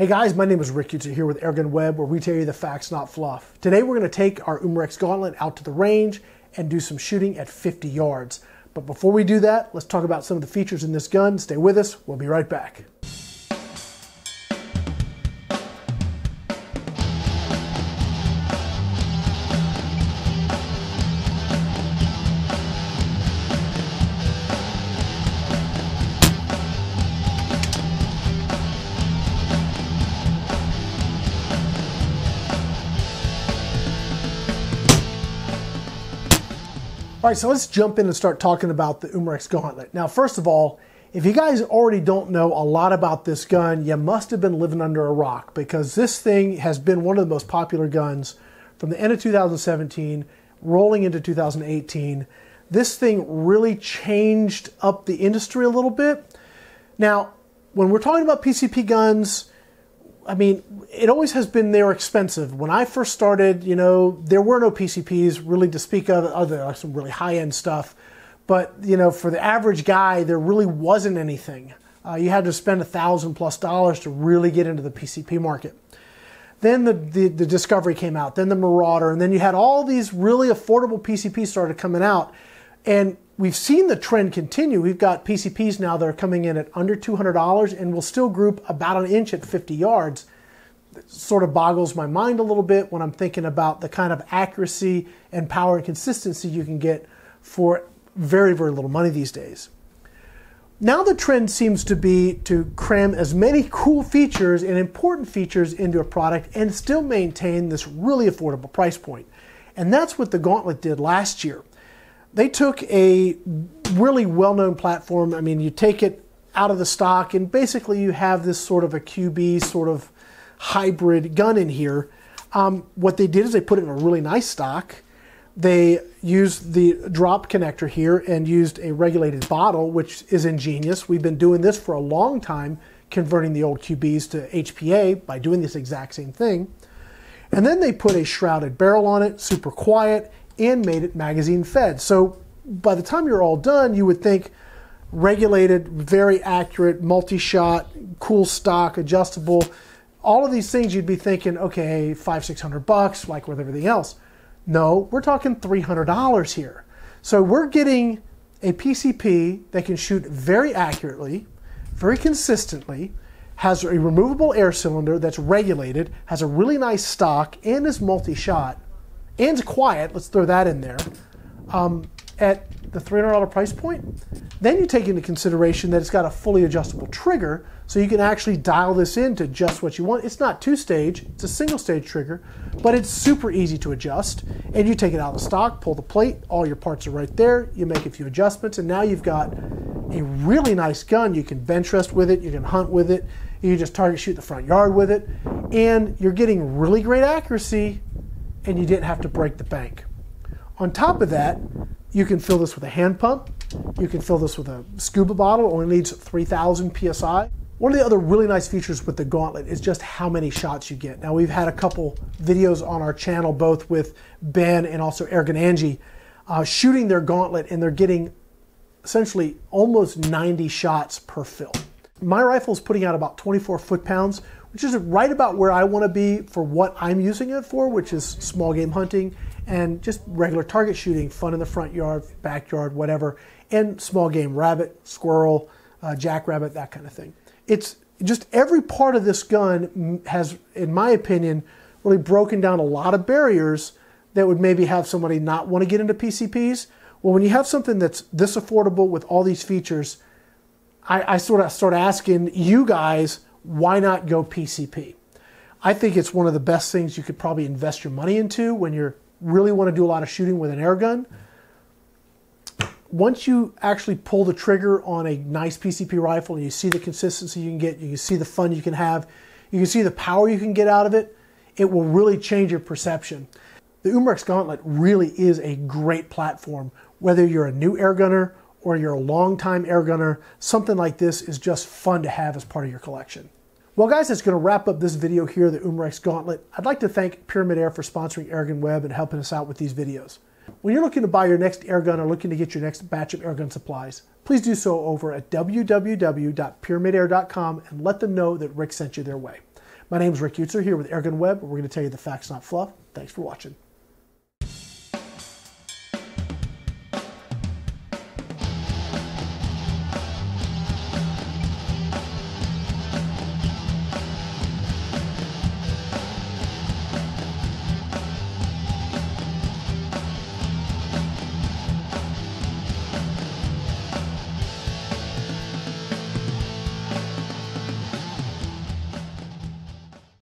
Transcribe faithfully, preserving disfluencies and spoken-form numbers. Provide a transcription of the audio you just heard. Hey guys, my name is Rick Eutsler here with Airgun Web, where we tell you the facts, not fluff. Today we're going to take our Umarex Gauntlet out to the range and do some shooting at fifty yards. But before we do that, let's talk about some of the features in this gun. Stay with us, we'll be right back. All right, so let's jump in and start talking about the Umarex Gauntlet. Now, first of all, if you guys already don't know a lot about this gun, you must have been living under a rock, because this thing has been one of the most popular guns from the end of two thousand seventeen, rolling into two thousand eighteen. This thing really changed up the industry a little bit. Now, when we're talking about P C P guns, I mean, it always has been they're expensive. When I first started, you know, there were no P C Ps really to speak of, other than some really high-end stuff. But, you know, for the average guy, there really wasn't anything. Uh, you had to spend a thousand plus dollars to really get into the P C P market. Then the, the, the Discovery came out, then the Marauder, and then you had all these really affordable P C Ps started coming out. And we've seen the trend continue. We've got P C Ps now that are coming in at under two hundred dollars and will still group about an inch at fifty yards. It sort of boggles my mind a little bit when I'm thinking about the kind of accuracy and power and consistency you can get for very, very little money these days. Now the trend seems to be to cram as many cool features and important features into a product and still maintain this really affordable price point. And that's what the Gauntlet did last year. They took a really well-known platform. I mean, you take it out of the stock and basically you have this sort of a Q B sort of hybrid gun in here. Um, what they did is they put it in a really nice stock. They used the drop connector here and used a regulated bottle, which is ingenious. We've been doing this for a long time, converting the old Q Bs to H P A by doing this exact same thing. And then they put a shrouded barrel on it, super quiet, and made it magazine fed. So by the time you're all done, you would think regulated, very accurate, multi-shot, cool stock, adjustable, all of these things you'd be thinking, okay, five, six hundred bucks, like with everything else. No, we're talking three hundred dollars here. So we're getting a P C P that can shoot very accurately, very consistently, has a removable air cylinder that's regulated, has a really nice stock, and is multi-shot. And quiet, let's throw that in there, um, at the three hundred dollar price point. Then you take into consideration that it's got a fully adjustable trigger, so you can actually dial this in to just what you want. It's not two-stage, it's a single-stage trigger, but it's super easy to adjust. And you take it out of the stock, pull the plate, all your parts are right there, you make a few adjustments, and now you've got a really nice gun. You can bench rest with it, you can hunt with it, you just target shoot the front yard with it, and you're getting really great accuracy, and you didn't have to break the bank. On top of that, you can fill this with a hand pump. You can fill this with a scuba bottle. It only needs three thousand P S I. One of the other really nice features with the Gauntlet is just how many shots you get. Now, we've had a couple videos on our channel, both with Ben and also Airgun Angie, uh, shooting their Gauntlet, and they're getting essentially almost ninety shots per fill. My rifle is putting out about twenty-four foot-pounds, which is right about where I want to be for what I'm using it for, which is small game hunting and just regular target shooting, fun in the front yard, backyard, whatever, and small game rabbit, squirrel, uh, jackrabbit, that kind of thing. It's just every part of this gun has, in my opinion, really broken down a lot of barriers that would maybe have somebody not want to get into P C Ps. Well, when you have something that's this affordable with all these features, I, I sort of start asking you guys, why not go P C P? I think it's one of the best things you could probably invest your money into when you really want to do a lot of shooting with an air gun. Once you actually pull the trigger on a nice P C P rifle and you see the consistency you can get, you can see the fun you can have, you can see the power you can get out of it, it will really change your perception. The Umarex Gauntlet really is a great platform. Whether you're a new air gunner or you're a longtime air gunner, something like this is just fun to have as part of your collection. Well guys, that's gonna wrap up this video here, the Umarex Gauntlet. I'd like to thank Pyramid Air for sponsoring Airgun Web and helping us out with these videos. When you're looking to buy your next air gun or looking to get your next batch of air gun supplies, please do so over at w w w dot pyramid air dot com and let them know that Rick sent you their way. My name is Rick Eutsler here with Airgun Web. We're going to tell you the facts, not fluff. Thanks for watching.